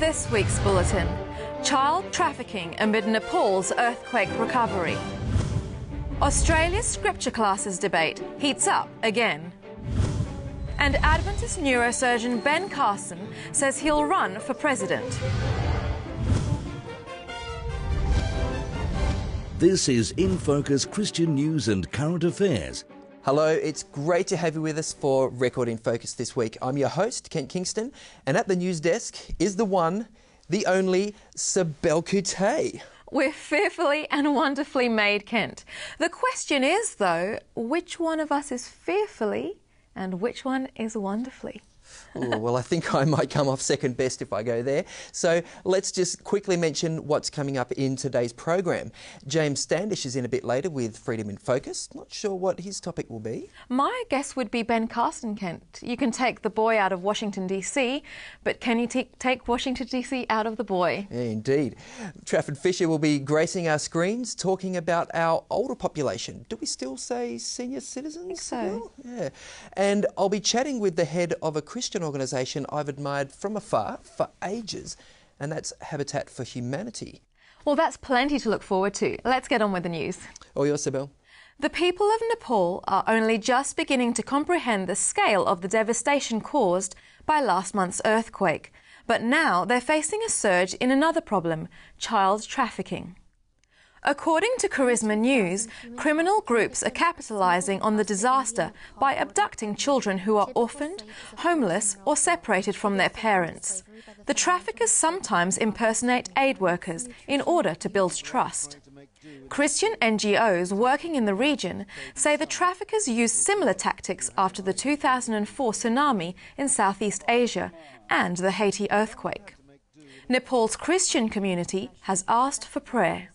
this week's bulletin, child trafficking amid Nepal's earthquake recovery. Australia's scripture classes debate heats up again. And Adventist neurosurgeon Ben Carson says he'll run for president. This is In Focus Christian News and Current Affairs. Hello, it's great to have you with us for Record in Focus this week. I'm your host, Kent Kingston, and at the news desk is the one, the only, Cybele Coutet. We're fearfully and wonderfully made, Kent. The question is, though, which one of us is fearfully and which one is wonderfully? Ooh, well, I think I might come off second best if I go there. So let's just quickly mention what's coming up in today's program. James Standish is in a bit later with Freedom in Focus. Not sure what his topic will be. My guess would be Ben Carson, Kent. You can take the boy out of Washington, D.C., but can you take Washington, D.C. out of the boy? Yeah, indeed. Trafford Fisher will be gracing our screens, talking about our older population. Do we still say senior citizens? I think so. Well, yeah. And I'll be chatting with the head of a Christian organisation I've admired from afar for ages, and that's Habitat for Humanity. Well, that's plenty to look forward to. Let's get on with the news. All yours, Cybele. The people of Nepal are only just beginning to comprehend the scale of the devastation caused by last month's earthquake, but now they're facing a surge in another problem, child trafficking. According to Charisma News, criminal groups are capitalising on the disaster by abducting children who are orphaned, homeless or separated from their parents. The traffickers sometimes impersonate aid workers in order to build trust. Christian NGOs working in the region say the traffickers used similar tactics after the 2004 tsunami in Southeast Asia and the Haiti earthquake. Nepal's Christian community has asked for prayer.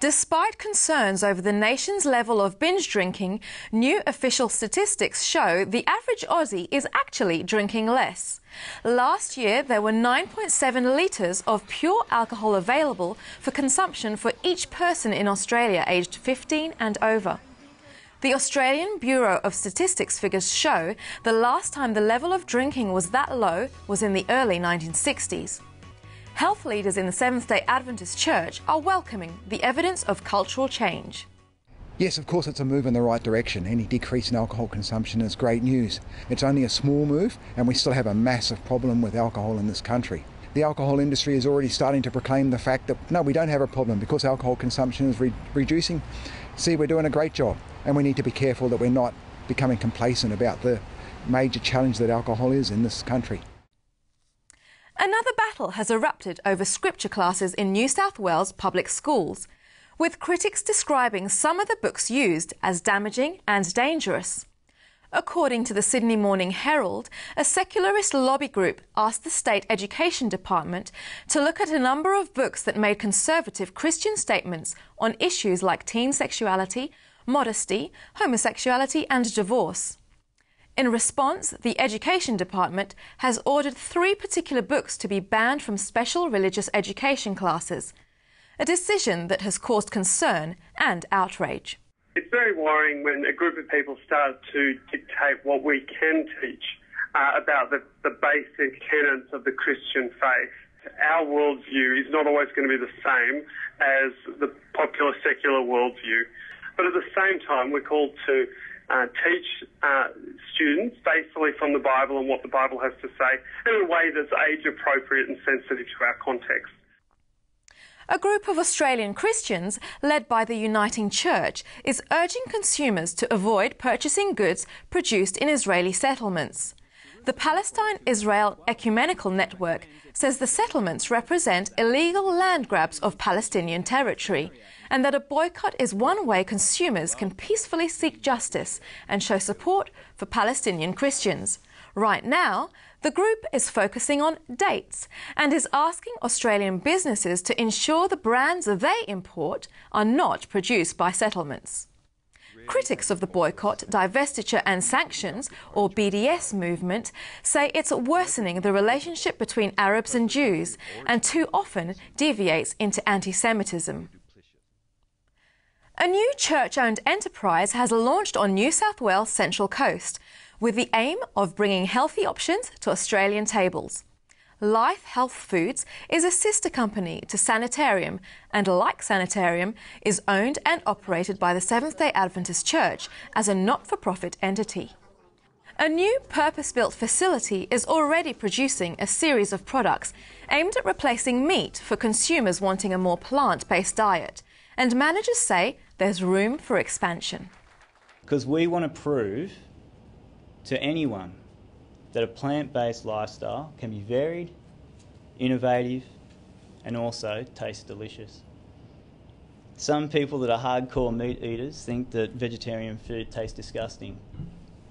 Despite concerns over the nation's level of binge drinking, new official statistics show the average Aussie is actually drinking less. Last year, there were 9.7 litres of pure alcohol available for consumption for each person in Australia aged 15 and over. The Australian Bureau of Statistics figures show the last time the level of drinking was that low was in the early 1960s. Health leaders in the Seventh-day Adventist Church are welcoming the evidence of cultural change. Yes, of course it's a move in the right direction. Any decrease in alcohol consumption is great news. It's only a small move, and we still have a massive problem with alcohol in this country. The alcohol industry is already starting to proclaim the fact that, no, we don't have a problem because alcohol consumption is reducing. See, we're doing a great job, and we need to be careful that we're not becoming complacent about the major challenge that alcohol is in this country. Another battle has erupted over scripture classes in New South Wales public schools, with critics describing some of the books used as damaging and dangerous. According to the Sydney Morning Herald, a secularist lobby group asked the State Education Department to look at a number of books that made conservative Christian statements on issues like teen sexuality, modesty, homosexuality and divorce. In response, the Education Department has ordered 3 particular books to be banned from special religious education classes, a decision that has caused concern and outrage. It's very worrying when a group of people start to dictate what we can teach about the basic tenets of the Christian faith. Our worldview is not always going to be the same as the popular secular worldview, but at the same time we're called to teach students faithfully from the Bible and what the Bible has to say in a way that's age-appropriate and sensitive to our context. A group of Australian Christians, led by the Uniting Church, is urging consumers to avoid purchasing goods produced in Israeli settlements. The Palestine-Israel Ecumenical Network says the settlements represent illegal land grabs of Palestinian territory, and that a boycott is one way consumers can peacefully seek justice and show support for Palestinian Christians. Right now, the group is focusing on dates and is asking Australian businesses to ensure the brands they import are not produced by settlements. Critics of the Boycott, Divestiture and Sanctions, or BDS movement, say it's worsening the relationship between Arabs and Jews and too often deviates into anti-Semitism. A new church-owned enterprise has launched on New South Wales' Central Coast with the aim of bringing healthy options to Australian tables. Life Health Foods is a sister company to Sanitarium and, like Sanitarium, is owned and operated by the Seventh-day Adventist Church as a not-for-profit entity. A new purpose-built facility is already producing a series of products aimed at replacing meat for consumers wanting a more plant-based diet, and managers say there's room for expansion. Because we want to prove to anyone that a plant-based lifestyle can be varied, innovative, and also taste delicious. Some people that are hardcore meat eaters think that vegetarian food tastes disgusting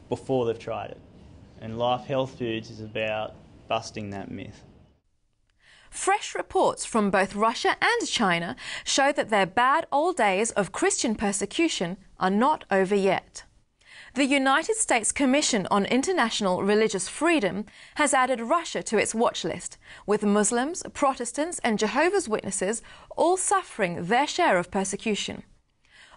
before they've tried it. And Life Health Foods is about busting that myth. Fresh reports from both Russia and China show that their bad old days of Christian persecution are not over yet. The United States Commission on International Religious Freedom has added Russia to its watch list, with Muslims, Protestants and Jehovah's Witnesses all suffering their share of persecution.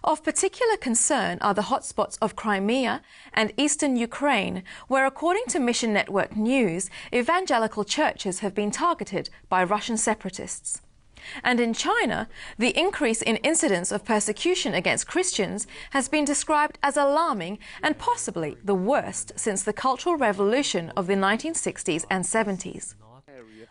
Of particular concern are the hotspots of Crimea and eastern Ukraine, where, according to Mission Network News, evangelical churches have been targeted by Russian separatists. And in China, the increase in incidents of persecution against Christians has been described as alarming and possibly the worst since the Cultural Revolution of the 1960s and 70s.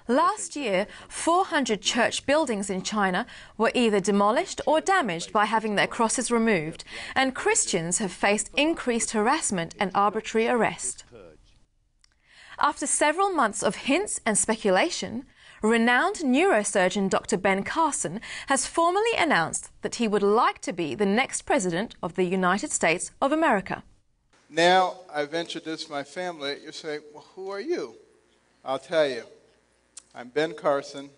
Last year, 400 church buildings in China were either demolished or damaged by having their crosses removed, and Christians have faced increased harassment and arbitrary arrest. After several months of hints and speculation, renowned neurosurgeon Dr. Ben Carson has formally announced that he would like to be the next president of the United States of America. Now I've introduced my family, you say, well, who are you? I'll tell you. I'm Ben Carson,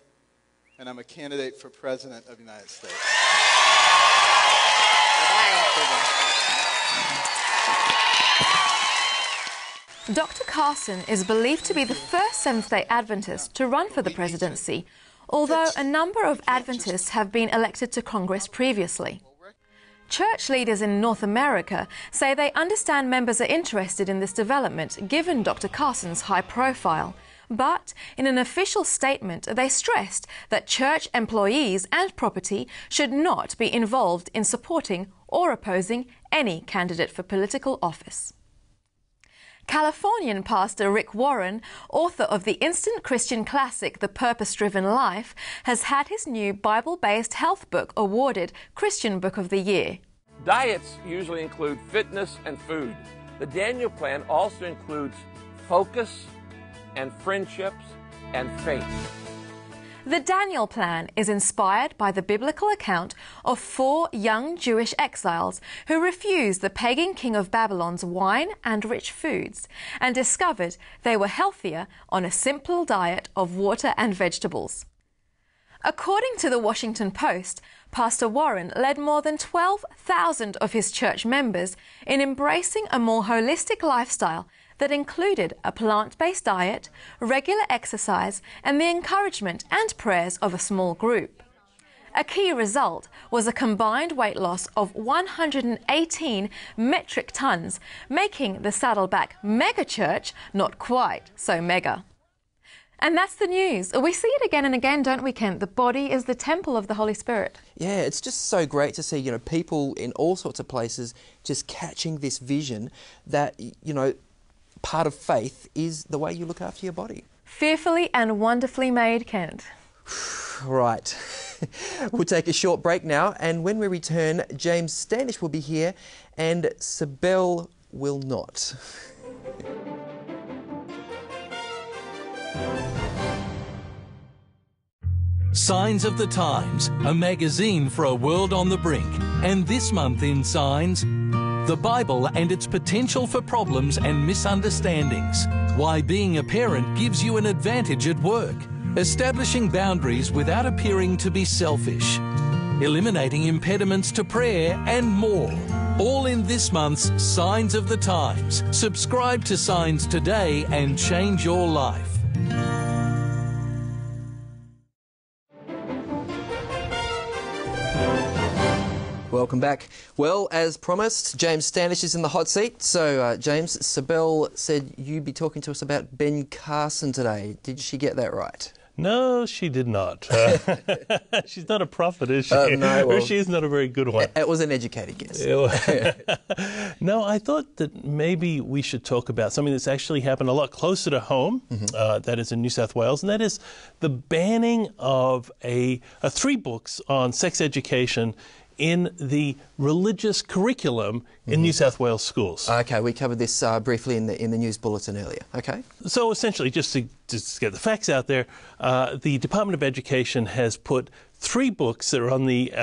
and I'm a candidate for President of the United States. Dr. Carson is believed to be the first Seventh-day Adventist to run for the presidency, although a number of Adventists have been elected to Congress previously. Church leaders in North America say they understand members are interested in this development, given Dr. Carson's high profile. But in an official statement, they stressed that church employees and property should not be involved in supporting or opposing any candidate for political office. Californian pastor Rick Warren, author of the instant Christian classic The Purpose-Driven Life, has had his new Bible-based health book awarded Christian Book of the Year. Diets usually include fitness and food. The Daniel Plan also includes focus and friendships and faith. The Daniel Plan is inspired by the biblical account of 4 young Jewish exiles who refused the pagan king of Babylon's wine and rich foods and discovered they were healthier on a simple diet of water and vegetables. According to the Washington Post, Pastor Warren led more than 12,000 of his church members in embracing a more holistic lifestyle that included a plant-based diet, regular exercise, and the encouragement and prayers of a small group. A key result was a combined weight loss of 118 metric tons, making the Saddleback Mega Church not quite so mega. And that's the news. We see it again and again, don't we, Kent? The body is the temple of the Holy Spirit. Yeah, it's just so great to see, you know, people in all sorts of places just catching this vision that, you know, part of faith is the way you look after your body. Fearfully and wonderfully made, Kent. Right. We'll take a short break now, and when we return, James Standish will be here and Cybele will not. Signs of the Times, a magazine for a world on the brink. And this month in Signs, the Bible and its potential for problems and misunderstandings. Why being a parent gives you an advantage at work. Establishing boundaries without appearing to be selfish. Eliminating impediments to prayer and more. All in this month's Signs of the Times. Subscribe to Signs today and change your life. welcome back. Well, as promised, James Standish is in the hot seat. So, James, Cybele said you'd be talking to us about Ben Carson today. Did she get that right? No, she did not. She's not a prophet, is she? No, well, or she's not a very good one. It was an educated guess. No, I thought that maybe we should talk about something that's actually happened a lot closer to home, that is in New South Wales, and that is the banning of three books on sex education in the religious curriculum in New South Wales schools. Okay, we covered this briefly in the news bulletin earlier. Okay. So essentially, just to get the facts out there, the Department of Education has put three books that are on the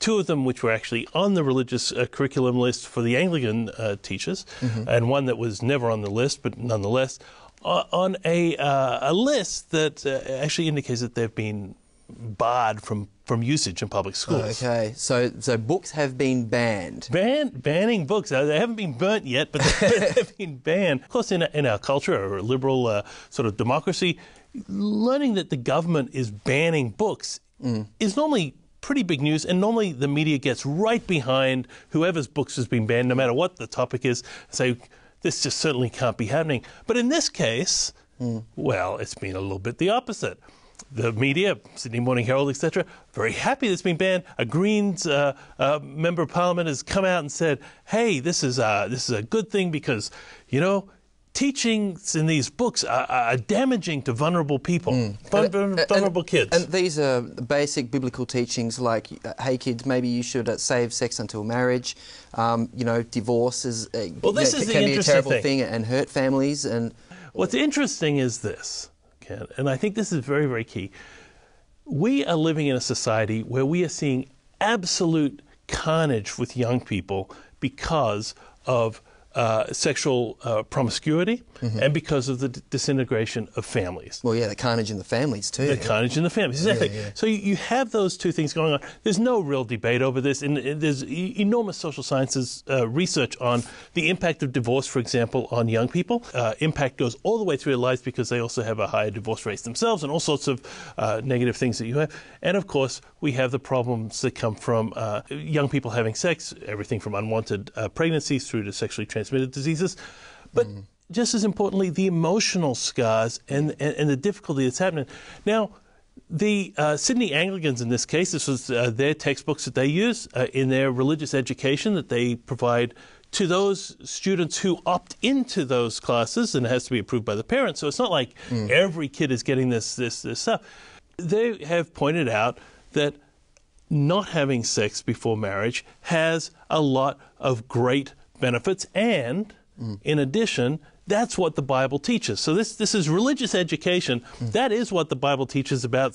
two of them, which were actually on the religious curriculum list for the Anglican teachers, and one that was never on the list, but nonetheless, on a list that actually indicates that they've been barred from usage in public schools. Okay, so books have been banned. Banning books. They haven't been burnt yet, but they've been banned. Of course, in our culture, or a liberal sort of democracy, learning that the government is banning books is normally pretty big news, and normally the media gets right behind whoever's books has been banned, no matter what the topic is, say, this just certainly can't be happening. But in this case, well, it's been a little bit the opposite. The media, Sydney Morning Herald, etc., very happy that's been banned. A Greens member of parliament has come out and said, "Hey, this is a good thing because, you know, teachings in these books are damaging to vulnerable people, vulnerable kids." And these are basic biblical teachings like, hey kids, maybe you should save sex until marriage. You know, divorce is can be a terrible thing and hurt families. And what's interesting is this. And I think this is very, very key. We are living in a society where we are seeing absolute carnage with young people because of sexual promiscuity and because of the disintegration of families. Well, yeah, the carnage in the families too. The carnage in the families, exactly. Yeah, yeah. So you have those two things going on. There's no real debate over this, and there's enormous social sciences research on the impact of divorce, for example, on young people. Impact goes all the way through their lives because they also have a higher divorce rate themselves and all sorts of negative things that you have. And of course, we have the problems that come from young people having sex, everything from unwanted pregnancies through to sexually transmitted diseases, but just as importantly, the emotional scars and the difficulty that's happening. Now, the Sydney Anglicans in this case, this was their textbooks that they use in their religious education that they provide to those students who opt into those classes, and it has to be approved by the parents. So it's not like every kid is getting this stuff. They have pointed out that not having sex before marriage has a lot of great benefits, and in addition, that's what the Bible teaches. So this is religious education. That is what the Bible teaches about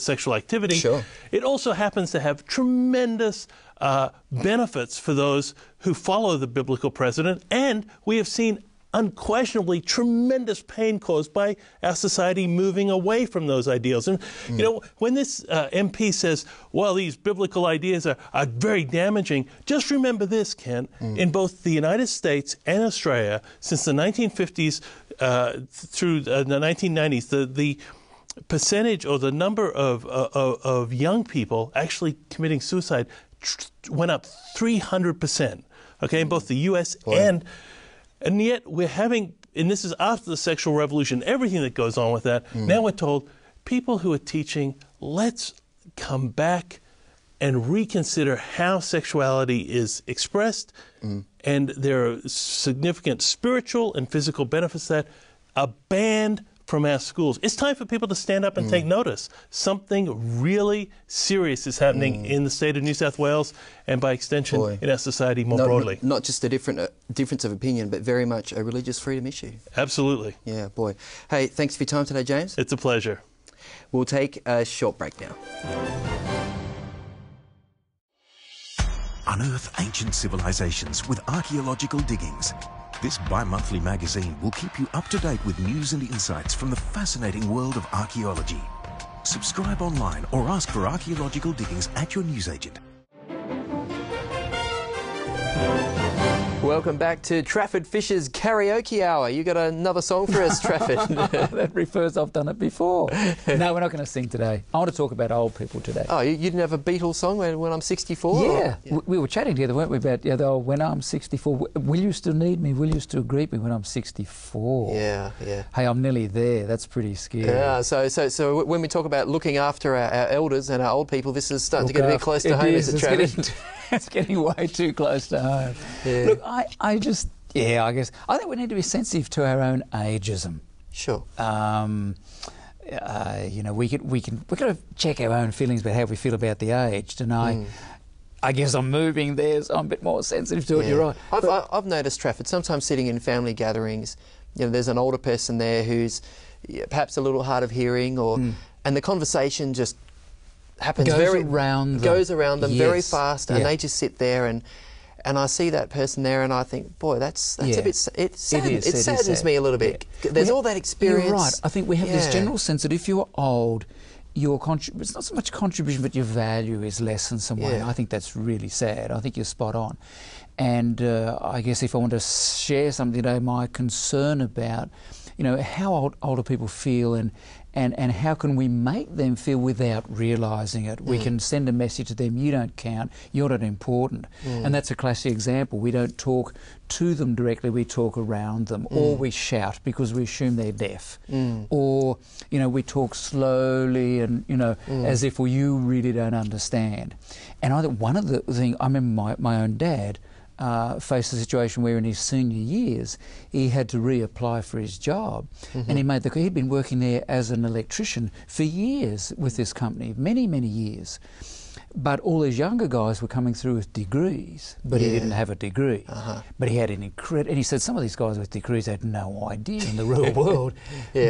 sexual activity. Sure. It also happens to have tremendous benefits for those who follow the biblical precedent, and we have seen unquestionably tremendous pain caused by our society moving away from those ideals. And, you know, when this MP says, well, these biblical ideas are very damaging, just remember this, Kent, in both the United States and Australia, since the 1950s through the 1990s, the percentage or the number of young people actually committing suicide went up 300%, okay, in both the US and yet we're having, and this is after the sexual revolution, everything that goes on with that, now we're told people who are teaching, let's come back and reconsider how sexuality is expressed, and there are significant spiritual and physical benefits that are banned from our schools. It's time for people to stand up and take notice. Something really serious is happening in the state of New South Wales, and by extension, in our society more broadly. Not just a difference of opinion, but very much a religious freedom issue. Absolutely. Yeah, boy. Hey, thanks for your time today, James. It's a pleasure. We'll take a short break now. Unearth ancient civilizations with archaeological diggings. This bi-monthly magazine will keep you up to date with news and insights from the fascinating world of archaeology. Subscribe online or ask for archaeological diggings at your newsagent. Welcome back to Trafford Fisher's Karaoke Hour. You got another song for us, Trafford? That refers, I've done it before. No, we're not going to sing today. I want to talk about old people today. Oh, you didn't have a Beatles song when I'm 64? Yeah. We were chatting together, weren't we, about when I'm 64, will you still need me? Will you still greet me when I'm 64? Yeah, yeah. Hey, I'm nearly there. That's pretty scary. Yeah, so when we talk about looking after our elders and our old people, this is starting to get a bit close to home, isn't it, Trafford? It's getting way too close to home. Yeah. Look, I think we need to be sensitive to our own ageism. Sure. We've got to check our own feelings about how we feel about the aged. And I guess I'm moving there, so I'm a bit more sensitive to it. You're right. I've noticed, Trafford, sometimes sitting in family gatherings, there's an older person there who's perhaps a little hard of hearing, and the conversation just happens goes around them very fast, and they just sit there and I see that person there, and I think, boy, that's a bit. It saddens me a little bit. Yeah. There's all that experience. You're right. I think we have this general sense that if you are old, it's not so much contribution, but your value is less in some way. Yeah. I think that's really sad. I think you're spot on. And I guess if I want to share something today, my concern about how older people feel and how can we make them feel without realising it? We can send a message to them, you don't count, you're not important. And that's a classic example. We don't talk to them directly, we talk around them, or we shout because we assume they're deaf. Or, we talk slowly and, as if you really don't understand. And I think one of the things, I remember my own dad, faced a situation where in his senior years he had to reapply for his job, and he'd been working there as an electrician for years with this company, many years, but all these younger guys were coming through with degrees, but he didn't have a degree, but he had an incredible, and he said some of these guys with degrees had no idea in the real world,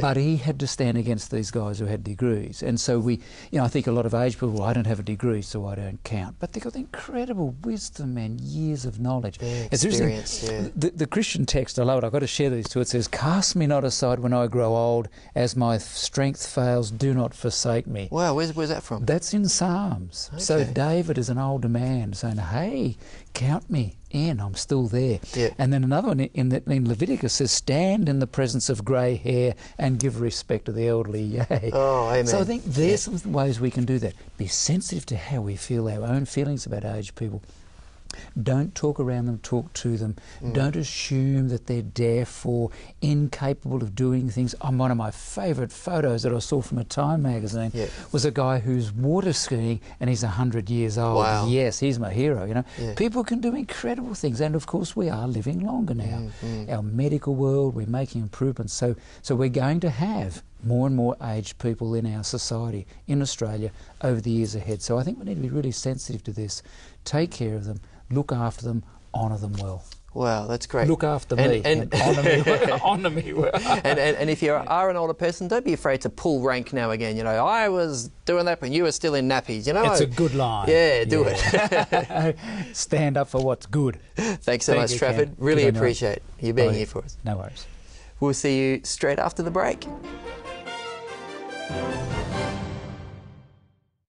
but he had to stand against these guys who had degrees. And so I think a lot of aged people, I don't have a degree so I don't count, but they've got the incredible wisdom and years of knowledge. The Christian text, I love it, I've got to share these two. It says, cast me not aside when I grow old, as my strength fails, do not forsake me. Wow, where's that from? That's in Psalms. Okay. So David is an older man saying, hey, count me in, I'm still there. Yeah. And then another one in Leviticus says, stand in the presence of grey hair and give respect to the elderly, yea. Oh, amen. So I think there's some ways we can do that. Be sensitive to how we feel, our own feelings about aged people. Don't talk around them, talk to them. Don't assume that they're deaf or incapable of doing things. One of my favourite photos that I saw from a Time magazine was a guy who's water skiing and he's 100 years old. Wow. Yes, he's my hero, People can do incredible things, and of course we are living longer now. Our medical world, we're making improvements, so we're going to have more and more aged people in our society, in Australia, over the years ahead. So I think we need to be really sensitive to this. Take care of them, look after them, honour them well. Wow, that's great. Look after me and honour me well. Honour me well. And if you are an older person, don't be afraid to pull rank now again. I was doing that when you were still in nappies. It's a good line. Yeah, do it. Stand up for what's good. Thanks so much, Trafford. Ken. Really appreciate you being here for us. No worries. We'll see you straight after the break.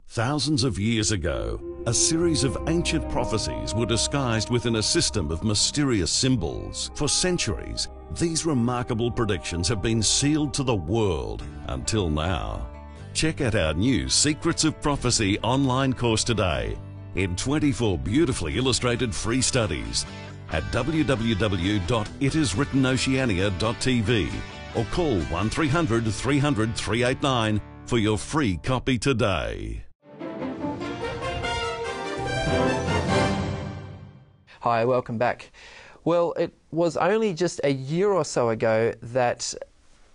Thousands of years ago, a series of ancient prophecies were disguised within a system of mysterious symbols. For centuries, these remarkable predictions have been sealed to the world until now. Check out our new Secrets of Prophecy online course today in 24 beautifully illustrated free studies at www.itiswrittenOceania.tv. or call 1300 300 389 for your free copy today. Hi, welcome back. Well, it was only just a year or so ago that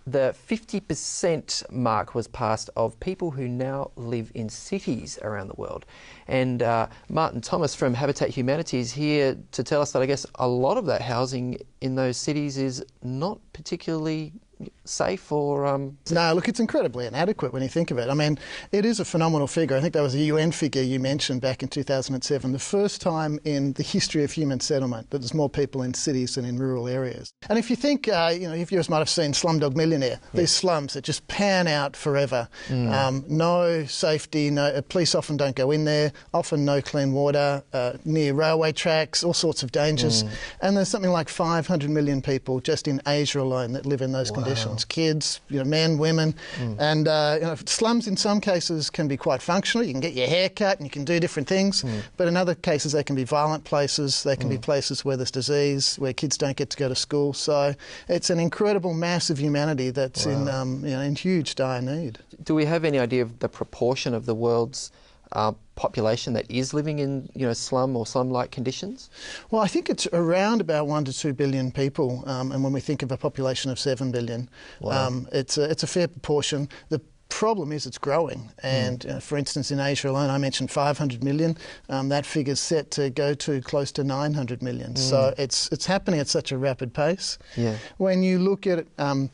the 50% mark was passed of people who now live in cities around the world. And Martin Thomas from Habitat Humanity is here to tell us that I guess a lot of that housing in those cities is not particularly safe or... No, look, it's incredibly inadequate when you think of it. I mean, it is a phenomenal figure. I think that was a UN figure you mentioned back in 2007, the first time in the history of human settlement that there's more people in cities than in rural areas. And if you think, you know, if you might have seen Slumdog Millionaire, these slums that just pan out forever, no safety, police often don't go in there, often no clean water, near railway tracks, all sorts of dangers. And there's something like 500 million people just in Asia alone that live in those conditions. Kids, you know, men, women, and you know, slums in some cases can be quite functional. You can get your hair cut and you can do different things, but in other cases they can be violent places, they can be places where there's disease, where kids don't get to go to school. So it's an incredible mass of humanity that's you know, in huge dire need. Do we have any idea of the proportion of the world's population that is living in, you know, slum or slum-like conditions? Well, I think it's around about 1 to 2 billion people, and when we think of a population of 7 billion, it's a fair proportion. The problem is it's growing, and for instance in Asia alone I mentioned 500 million, that figure's set to go to close to 900 million. So it's happening at such a rapid pace. When you look at it,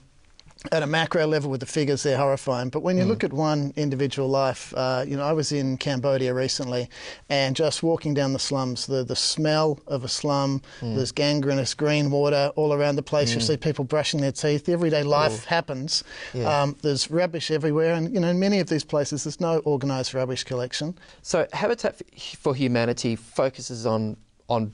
at a macro level with the figures, they're horrifying. But when you look at one individual life, you know, I was in Cambodia recently, and just walking down the slums, the smell of a slum, there's gangrenous green water all around the place. You see people brushing their teeth. The everyday life happens. There's rubbish everywhere, and you know, in many of these places, there's no organised rubbish collection. So Habitat for Humanity focuses on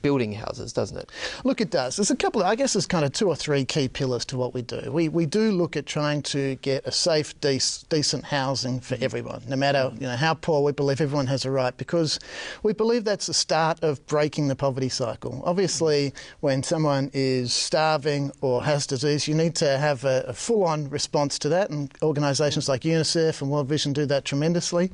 building houses, doesn't it? Look, it does. There's a couple of, I guess there's kind of 2 or 3 key pillars to what we do. We do look at trying to get a safe, decent housing for everyone, no matter, you know, how poor. We believe everyone has a right, because we believe that's the start of breaking the poverty cycle. Obviously, when someone is starving or has disease, you need to have a full-on response to that, and organisations like UNICEF and World Vision do that tremendously.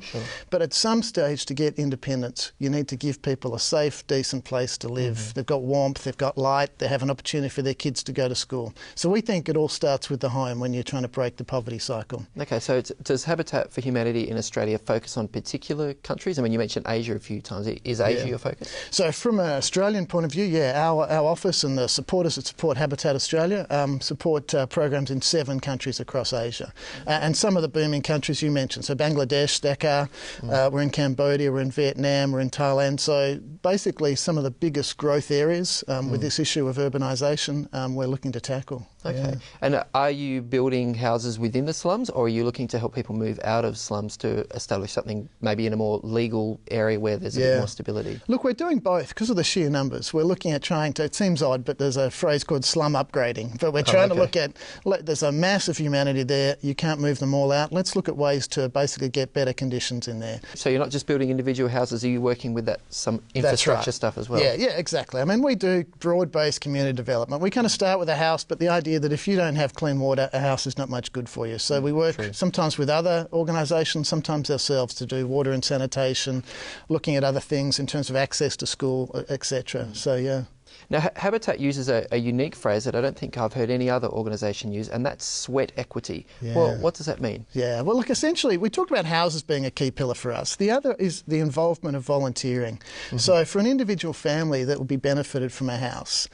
But at some stage, to get independence, you need to give people a safe, decent place to live. They've got warmth, they've got light, they have an opportunity for their kids to go to school. So we think it all starts with the home when you're trying to break the poverty cycle. Okay, so does Habitat for Humanity in Australia focus on particular countries? I mean, you mentioned Asia a few times. Is Asia your focus? So from an Australian point of view, our office and the supporters that support Habitat Australia support programs in 7 countries across Asia. And some of the booming countries you mentioned, so Bangladesh, Dhaka, we're in Cambodia, we're in Vietnam, we're in Thailand. So basically some of the biggest growth areas with this issue of urbanisation we're looking to tackle. Okay. And are you building houses within the slums, or are you looking to help people move out of slums to establish something maybe in a more legal area where there's a bit more stability? Look, we're doing both because of the sheer numbers. We're looking at trying to, it seems odd, but there's a phrase called slum upgrading. But we're trying to look at, there's a mass of humanity there. You can't move them all out. Let's look at ways to basically get better conditions in there. So you're not just building individual houses, are you working with that some infrastructure stuff as well? Yeah, exactly. I mean, we do broad-based community development. We kind of start with a house, but the idea that if you don't have clean water, a house is not much good for you. So we work sometimes with other organisations, sometimes ourselves, to do water and sanitation, looking at other things in terms of access to school, etc. So, yeah. Now, Habitat uses a unique phrase that I don't think I've heard any other organisation use, and that's sweat equity. Well, what does that mean? Well, look, essentially, we talked about houses being a key pillar for us. The other is the involvement of volunteering. So for an individual family that will be benefited from a house,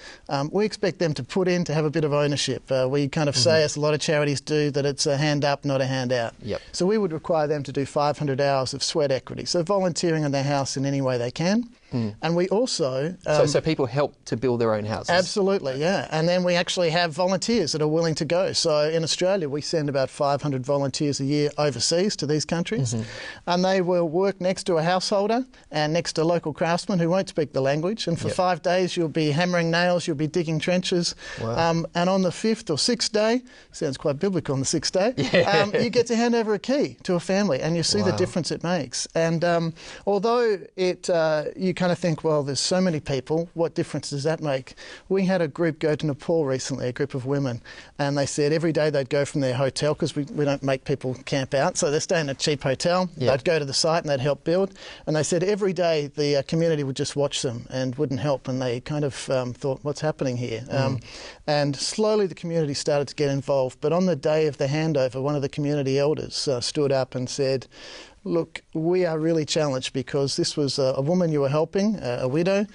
we expect them to put in to have a bit of ownership. We kind of say, as a lot of charities do, that it's a hand up, not a hand out. So we would require them to do 500 hours of sweat equity, so volunteering in their house in any way they can. And we also... So people help to build their own houses? Absolutely, yeah. And then we actually have volunteers that are willing to go. So in Australia, we send about 500 volunteers a year overseas to these countries. And they will work next to a householder and next to local craftsmen who won't speak the language. And for 5 days, you'll be hammering nails, you'll be digging trenches. And on the 5th or 6th day, sounds quite biblical, on the 6th day, you get to hand over a key to a family, and you see the difference it makes. And although it... you kind of think, well, there's so many people, what difference does that make? We had a group go to Nepal recently, a group of women, and they said every day they'd go from their hotel, because we don't make people camp out, so they're staying in a cheap hotel, they'd go to the site and they'd help build, and they said every day the community would just watch them and wouldn't help, and they kind of thought, what's happening here? And slowly the community started to get involved, but on the day of the handover, one of the community elders stood up and said, Look, we are really challenged because this was a woman you were helping, a widow,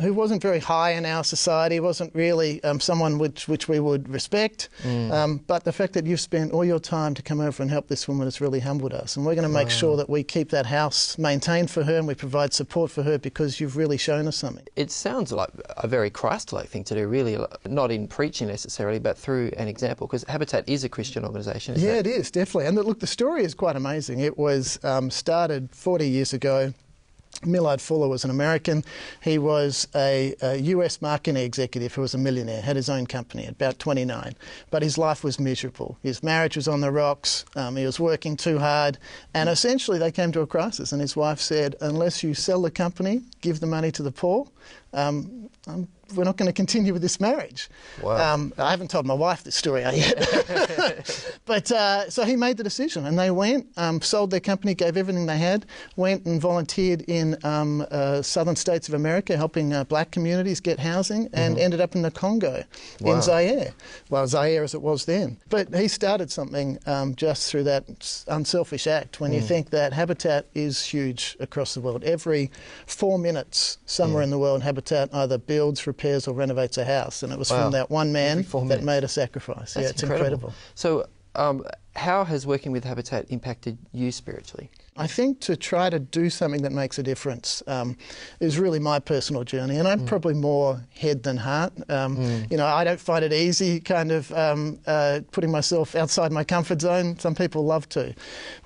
who wasn't very high in our society, wasn't really someone which we would respect. Mm. But the fact that you've spent all your time to come over and help this woman has really humbled us. And we're going to make sure that we keep that house maintained for her and we provide support for her because you've really shown us something. It sounds like a very Christ-like thing to do, really, not in preaching necessarily, but through an example, because Habitat is a Christian organisation. Yeah, it is, definitely. And look, the story is quite amazing. It was... started 40 years ago. Millard Fuller was an American. He was a US marketing executive who was a millionaire, had his own company at about 29. But his life was miserable. His marriage was on the rocks. He was working too hard. And essentially they came to a crisis. And his wife said, unless you sell the company, give the money to the poor, we're not going to continue with this marriage. Wow. I haven't told my wife this story yet. But so he made the decision and they went, sold their company, gave everything they had, went and volunteered in southern states of America, helping black communities get housing, and ended up in the Congo, in Zaire. Well, Zaire as it was then. But he started something just through that unselfish act. When you think that Habitat is huge across the world. Every 4 minutes somewhere in the world, Habitat either builds, repairs or renovates a house, and it was from that one man that made a sacrifice. That's it's incredible. So how has working with Habitat impacted you spiritually? I think to try to do something that makes a difference is really my personal journey, and I'm probably more head than heart. You know, I don't find it easy kind of putting myself outside my comfort zone. Some people love to.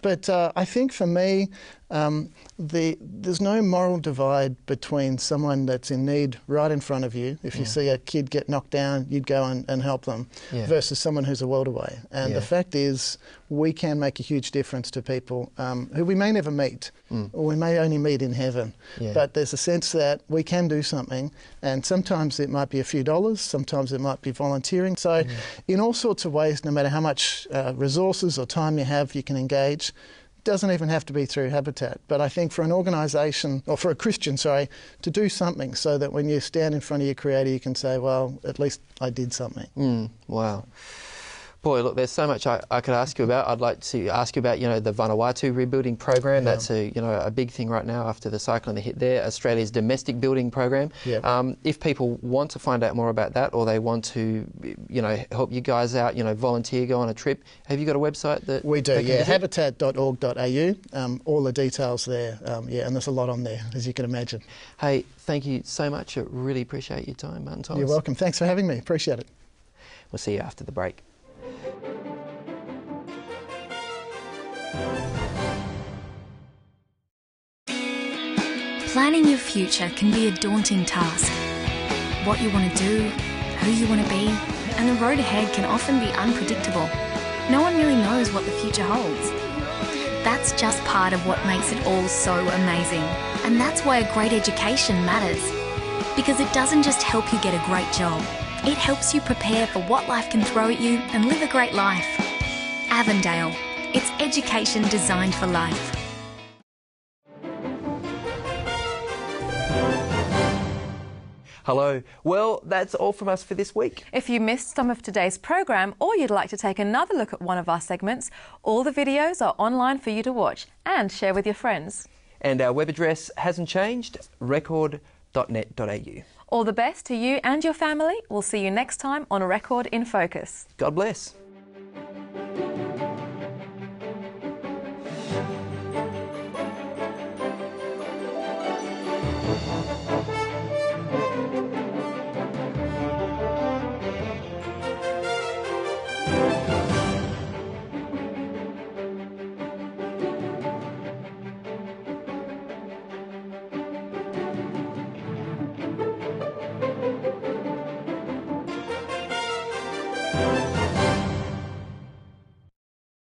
But I think for me, there's no moral divide between someone that's in need right in front of you. If you see a kid get knocked down, you'd go and help them, versus someone who's a world away. And the fact is, we can make a huge difference to people who we may never meet, or we may only meet in heaven. But there's a sense that we can do something, and sometimes it might be a few dollars, sometimes it might be volunteering. So in all sorts of ways, no matter how much resources or time you have, you can engage. Doesn't even have to be through Habitat, but I think for an organisation, or for a Christian, sorry, to do something so that when you stand in front of your Creator you can say, well, at least I did something. Wow. Boy, look, there's so much I could ask you about. I'd like to ask you about, you know, the Vanuatu rebuilding program. That's a, you know, a big thing right now after the cyclone that hit there. Australia's domestic building program. If people want to find out more about that, or they want to, you know, help you guys out, you know, volunteer, go on a trip. Have you got a website that we do? Yeah, habitat.org.au. All the details there. Yeah, and there's a lot on there, as you can imagine. Hey, thank you so much. I really appreciate your time, Martin Thomas. You're welcome. Thanks for having me. Appreciate it. We'll see you after the break. Planning your future can be a daunting task. What you want to do, who you want to be, and the road ahead can often be unpredictable. No one really knows what the future holds. That's just part of what makes it all so amazing. And that's why a great education matters. Because it doesn't just help you get a great job, it helps you prepare for what life can throw at you and live a great life. Avondale. It's education designed for life. Hello. Well, that's all from us for this week. If you missed some of today's program, or you'd like to take another look at one of our segments, all the videos are online for you to watch and share with your friends. And our web address hasn't changed, record.net.au. All the best to you and your family. We'll see you next time on Record in Focus. God bless.